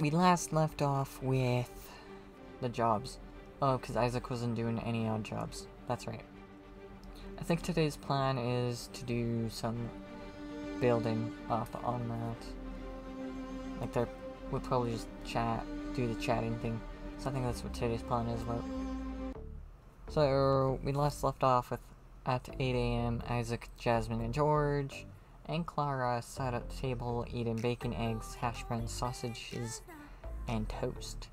we last left off with the jobs. Oh, because Isaac wasn't doing any odd jobs. That's right. I think today's plan is to do some building off the automat. Like, there, we'll probably just chat, do the chatting thing. So I think that's what today's plan is about. So, we last left off with, at 8 AM, Isaac, Jasmine, and George, and Clara sat at the table eating bacon, eggs, hash browns, sausages, and toast.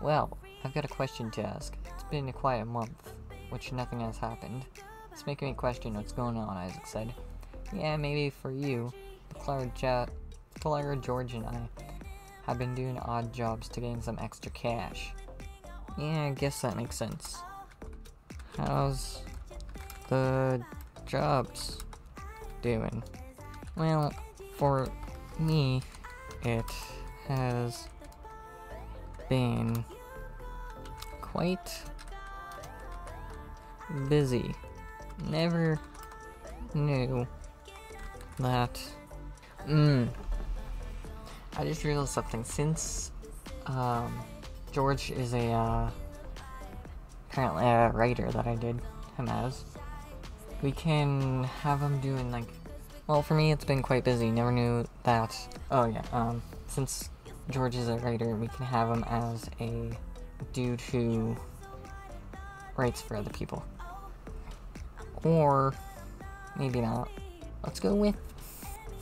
Well, I've got a question to ask. It's been a quiet month, which nothing has happened. It's making me question what's going on, Isaac said. Yeah, maybe for you, but Clara, George, and I have been doing odd jobs to gain some extra cash. Yeah, I guess that makes sense. How's the jobs doing? Well, for me, it has been quite busy. Never knew that. I just realized something. Since George is a apparently a writer that I did him as, we can have him doing, like, well, for me it's been quite busy, never knew that. Oh yeah, since George is a writer, we can have him as a dude who writes for other people. Or maybe not. Let's go with,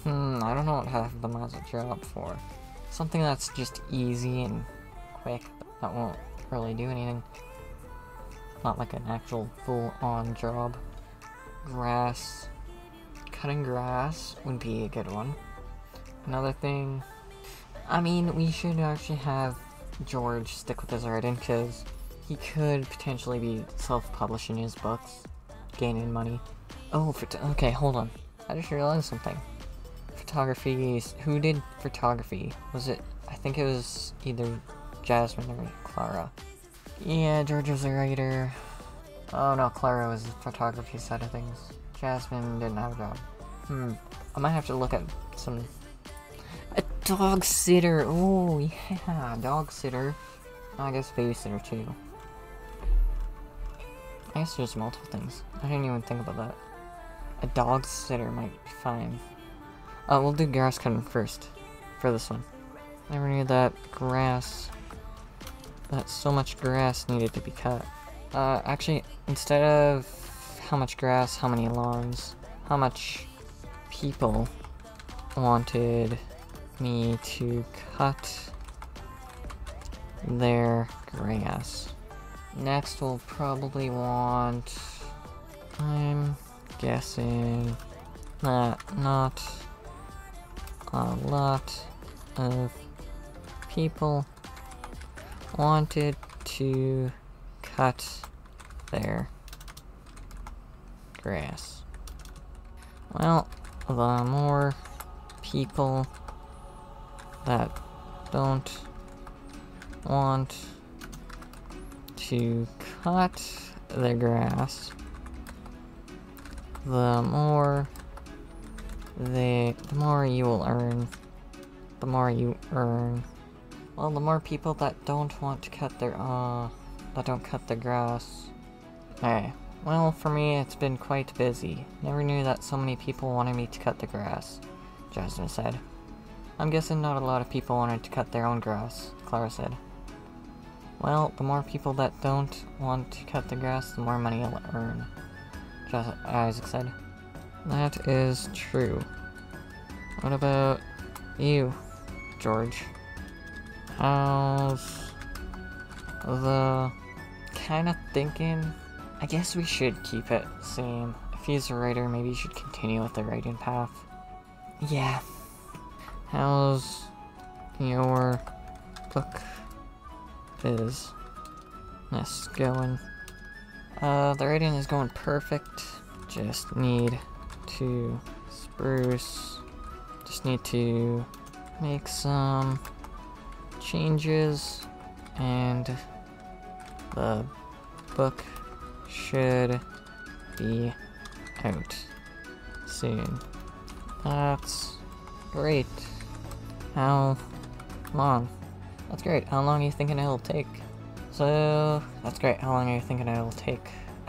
I don't know what half of them has a job for. Something that's just easy and quick, but that won't really do anything. Not like an actual full-on job. Grass. Cutting grass would be a good one. Another thing, I mean, we should actually have George stick with his writing, because he could potentially be self-publishing his books, gaining money. Oh, okay, hold on. I just realized something. Photography, who did photography? Was it, I think it was either Jasmine or Clara. Yeah, George was a writer. Oh no, Clara was the photography side of things. Jasmine didn't have a job. I might have to look at some... A dog sitter! Oh yeah, dog sitter. I guess babysitter too. I guess there's multiple things. I didn't even think about that. A dog sitter might be fine. We'll do grass cutting first for this one. Never knew that grass... that so much grass needed to be cut. Actually, instead of how much grass, how many lawns, how much people wanted me to cut their grass. Next, we'll probably want, I'm guessing that not a lot of people wanted to cut their grass. Well, the more people that don't want to cut their grass, the more you will earn. The more you earn. Well, the more people that don't want to cut their, that don't cut the grass. Hey, well, for me, it's been quite busy. Never knew that so many people wanted me to cut the grass, Jasmine said. I'm guessing not a lot of people wanted to cut their own grass, Clara said. Well, the more people that don't want to cut the grass, the more money you'll earn, Isaac said. That is true. What about you, George? How's the kind of thinking? I guess we should keep it same. If he's a writer, maybe you should continue with the writing path. Yeah. How's your book business going? The writing is going perfect. Just need to spruce. Just need to make some changes, and the book should be out soon. That's great. How Come on. That's great. How long are you thinking it'll take?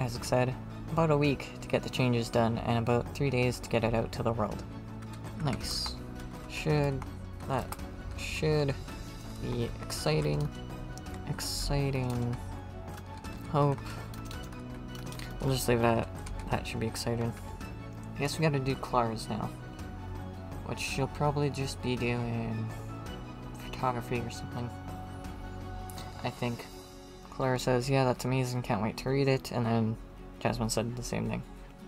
Isaac said. About a week to get the changes done, and about 3 days to get it out to the world. Nice. That should be exciting. Hope. We'll just leave it at that should be exciting. I guess we gotta do Clara's now. Which she'll probably just be doing photography or something, I think. Clara says, yeah, that's amazing, can't wait to read it, and then Jasmine said the same thing.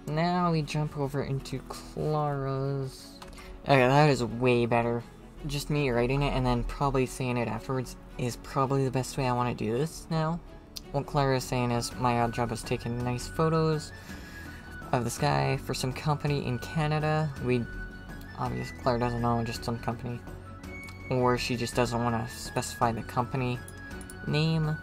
Now we jump over into Clara's. Okay, that is way better. Just me writing it and then probably saying it afterwards is probably the best way I want to do this now. What Clara is saying is, my odd job is taking nice photos of the sky for some company in Canada. Obviously, Clara doesn't know, just some company. Or she just doesn't want to specify the company name.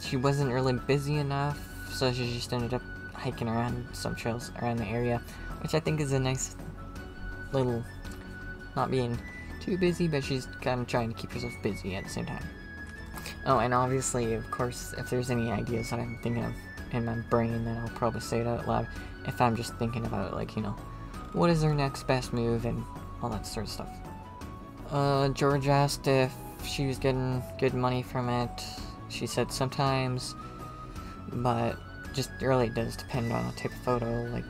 She wasn't really busy enough, so she just ended up hiking around some trails around the area, which I think is a nice little, not being too busy, but she's kind of trying to keep herself busy at the same time. Oh, and obviously, of course, if there's any ideas that I'm thinking of in my brain, then I'll probably say it out loud if I'm just thinking about, like, you know, what is their next best move and all that sort of stuff. George asked if she was getting good money from it. She said sometimes, but just really does depend on the type of photo. Like,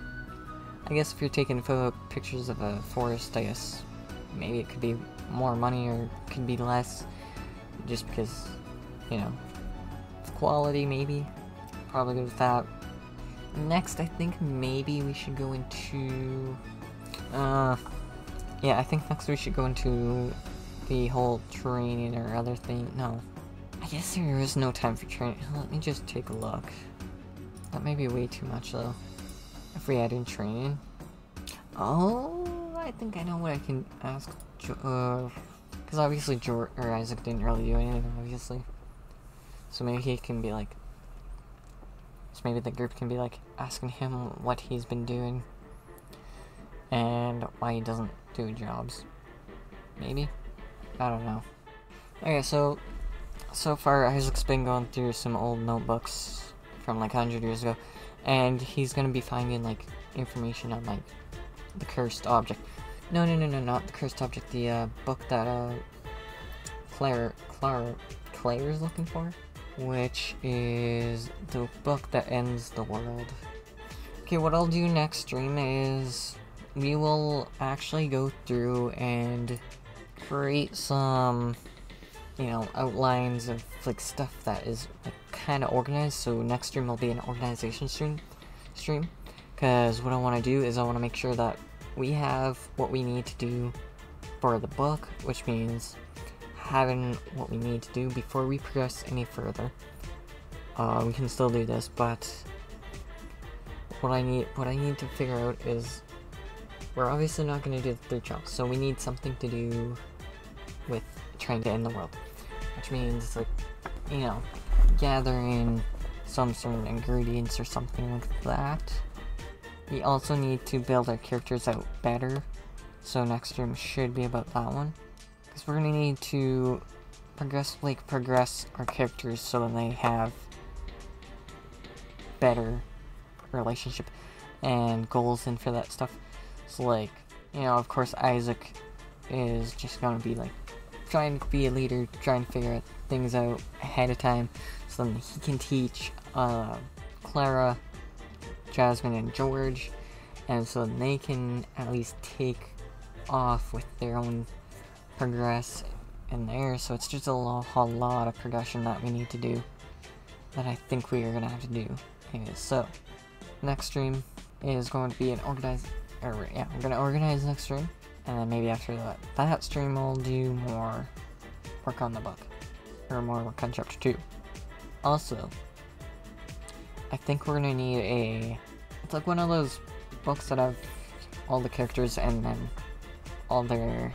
I guess if you're taking pictures of a forest, I guess maybe it could be more money or it could be less, just because, you know, quality maybe. Probably good with that. Next, I think maybe we should go into, yeah, I think next we should go into the whole training or other thing. No, I guess there is no time for training. Let me just take a look. That may be way too much though, if we add in training. Oh, I think I know what I can ask, because obviously George or Isaac didn't really do anything, obviously. So maybe he can be like, so maybe the group can be like asking him what he's been doing and why he doesn't do jobs. Maybe? I don't know. Okay, so far Isaac's been going through some old notebooks from like 100 years ago, and he's gonna be finding like information on like the cursed object. No, not the cursed object, the book that Claire is looking for, which is the book that ends the world. Okay, what I'll do next stream is we will actually go through and create some, you know, outlines of like stuff that is like kind of organized. So next stream will be an organization stream, because what I want to do is I want to make sure that we have what we need to do for the book, which means having what we need to do before we progress any further. We can still do this, but what I need to figure out is, we're obviously not going to do the 3 chunks, so we need something to do with trying to end the world, which means, like, you know, gathering some sort of ingredients or something like that. We also need to build our characters out better, so next stream should be about that one. Because we're going to need to progress our characters so that they have better relationship and goals and for that stuff. So, like, you know, of course Isaac is just going to be like trying to be a leader, trying to figure things out ahead of time so then he can teach Clara, Jasmine, and George, and so they can at least take off with their own progress in there. So it's just a lot of progression that we need to do, that I think we are going to have to do anyways. So next stream is going to be an organized, or yeah, we're going to organize next stream, and then maybe after that stream we'll do more work on the book, or more work on chapter 2. Also, I think we're going to need it's like one of those books that have all the characters and then all their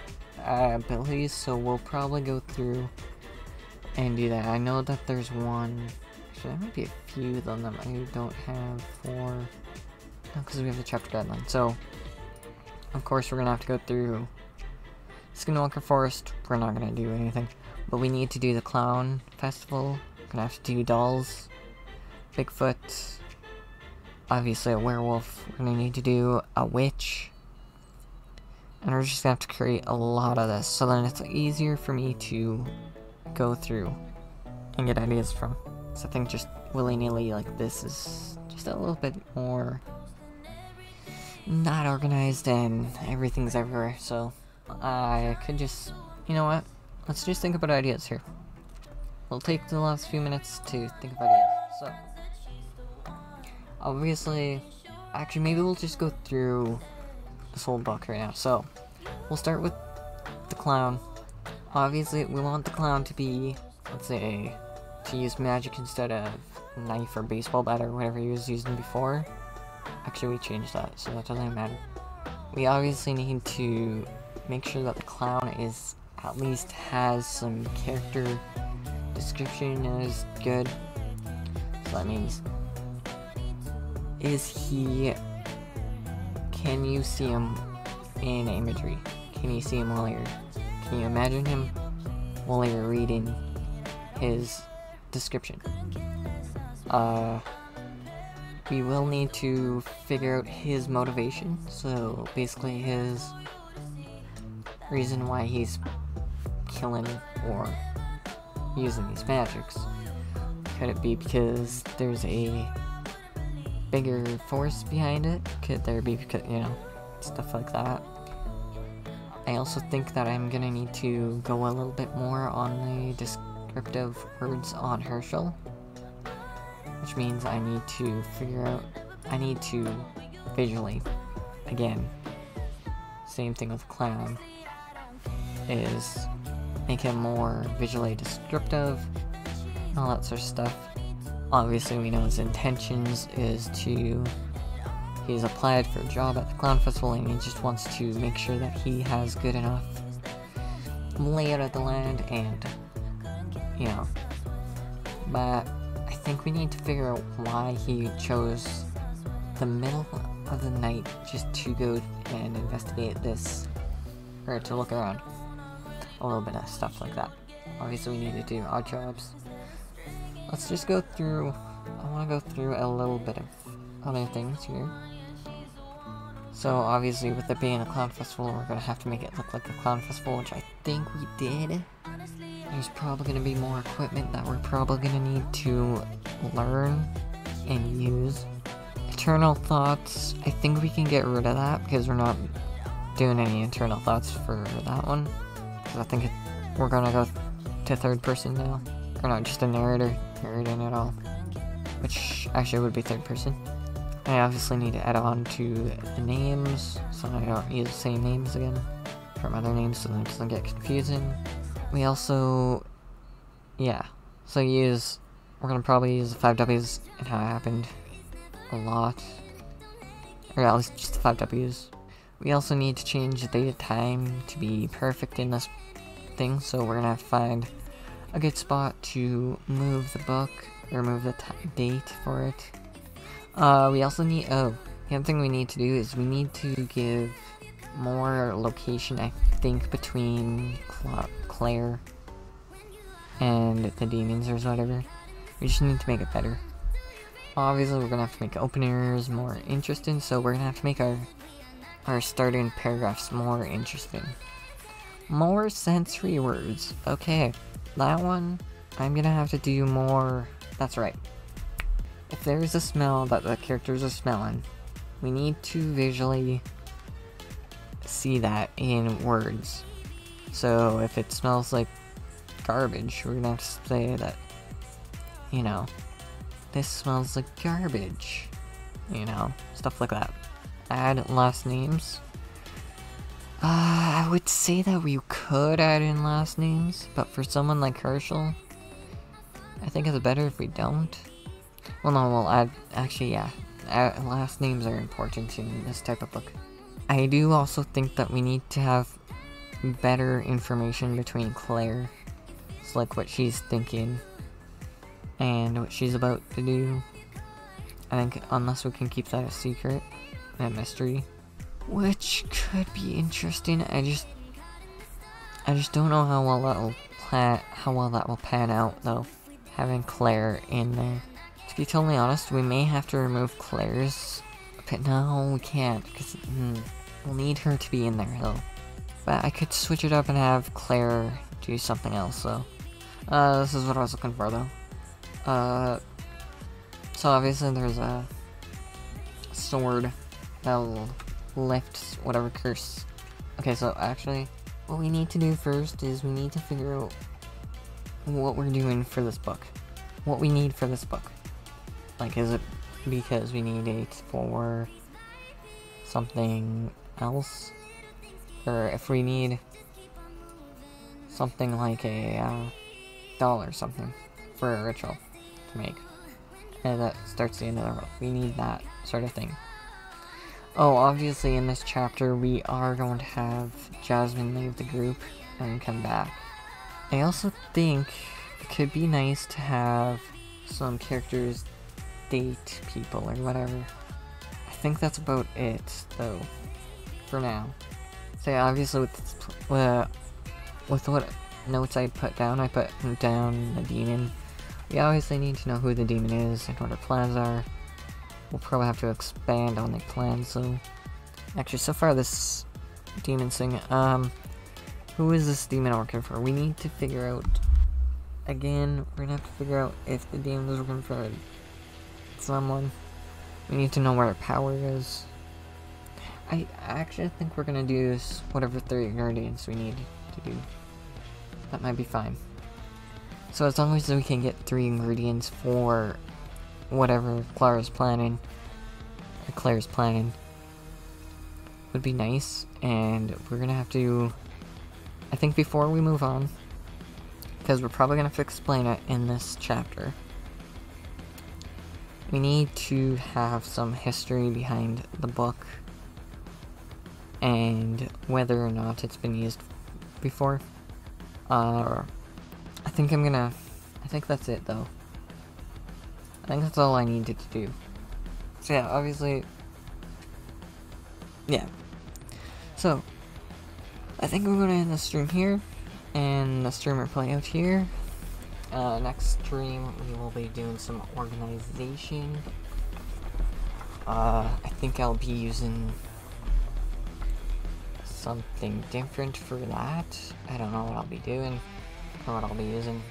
abilities, so we'll probably go through and do that. I know that there's one, actually there might be a few of them that I don't have for, because we have the chapter guideline, so of course we're gonna have to go through Skinwalker Forest, we're not gonna do anything. But we need to do the Clown Festival. We're gonna have to do dolls, Bigfoot, obviously a werewolf. We're gonna need to do a witch. And we're just gonna have to create a lot of this, so then it's easier for me to go through and get ideas from. So I think just willy-nilly like this is just a little bit more not organized and everything's everywhere, so I could just, you know what, let's just think about ideas here. We'll take the last few minutes to think about ideas. So obviously, actually maybe we'll just go through this whole book right now. So we'll start with the clown. Obviously we want the clown to be, let's say, to use magic instead of knife or baseball bat or whatever he was using before. Actually we changed that, so that doesn't matter. We obviously need to make sure that the clown is at least has some character description and is good. So that means, can you see him in imagery? Can you see him while you're, can you imagine him while you're reading his description? We will need to figure out his motivation, so basically his reason why he's killing or using these magics. Could it be because there's a bigger force behind it? Could there be, because, you know, stuff like that. I also think that I'm gonna need to go a little bit more on the descriptive words on Herschel, which means I need to figure out, I need to visually, again, same thing with clown, is make him more visually descriptive and all that sort of stuff. Obviously we know his intentions is to, he's applied for a job at the Clown Festival and he just wants to make sure that he has good enough layout of the land and, you know, but I think we need to figure out why he chose the middle of the night just to go and investigate this, or to look around, a little bit of stuff like that. Obviously we need to do odd jobs. Let's just go through, I want to go through a little bit of other things here. So obviously with it being a clown festival, we're going to have to make it look like a clown festival, which I think we did. There's probably going to be more equipment that we're probably going to need to learn and use. Eternal thoughts, I think we can get rid of that because we're not doing any internal thoughts for that one. Because I think we're going to go to third person now. Or not just a narrator at all, which actually would be third person. I obviously need to add on to the names, so I don't use the same names again from other names, so that it doesn't get confusing. We also, yeah, so use, we're gonna probably use the 5 W's and how it happened a lot, or at least just the 5 W's. We also need to change the date and time to be perfect in this thing, so we're gonna have to find a good spot to move the book, or move the date for it. We also need, oh, the other thing we need to do is we need to give more location, I think, between Claire and the demons or whatever. We just need to make it better. Obviously we're gonna have to make openers more interesting, so we're gonna have to make our starting paragraphs more interesting. More sensory words, okay. That one, I'm gonna have to do more. That's right. If there's a smell that the characters are smelling, we need to visually see that in words. So if it smells like garbage, we're gonna have to say that, you know, this smells like garbage. You know, stuff like that. Add last names. I would say that we could add in last names, but for someone like Herschel, I think it's better if we don't. Well, no, we'll add, actually, yeah, last names are important in this type of book. I do also think that we need to have better information between Claire. It's like what she's thinking and what she's about to do. I think unless we can keep that a secret, that mystery, which could be interesting. I just I just don't know how well that'll pan out though, having Claire in there. To be totally honest, we may have to remove Claire's, but no, we can't, because we'll need her to be in there though. But I could switch it up and have Claire do something else though. This is what I was looking for though. So obviously there's a sword that'll lift whatever curse. Okay, so actually, what we need to do first is we need to figure out what we're doing for this book. What we need for this book. Like, is it because we need it for something else? Or if we need something like a doll or something for a ritual to make. And that starts the end of the road. We need that sort of thing. Oh, obviously in this chapter we are going to have Jasmine leave the group and come back. I also think it could be nice to have some characters date people or whatever. I think that's about it though, for now. So yeah, obviously with what notes I put down the demon. We obviously need to know who the demon is and what her plans are. We'll probably have to expand on the plans though. Actually, so far this demon thing, who is this demon working for? We need to figure out, again, we're gonna have to figure out if the demon is working for someone. We need to know what her power is. I actually think we're gonna do this, whatever 3 guardians we need to do. That might be fine. So as long as we can get 3 ingredients for whatever Claire's planning would be nice, and we're gonna have to, I think before we move on, because we're probably gonna have to explain it in this chapter, we need to have some history behind the book, and whether or not it's been used before. I think that's it though. I think that's all I needed to do. So yeah, obviously, yeah. So, I think we're gonna end the stream here, and the streamer play out here. Next stream, we will be doing some organization. I think I'll be using something different for that. I don't know what I'll be doing, or what I'll be using.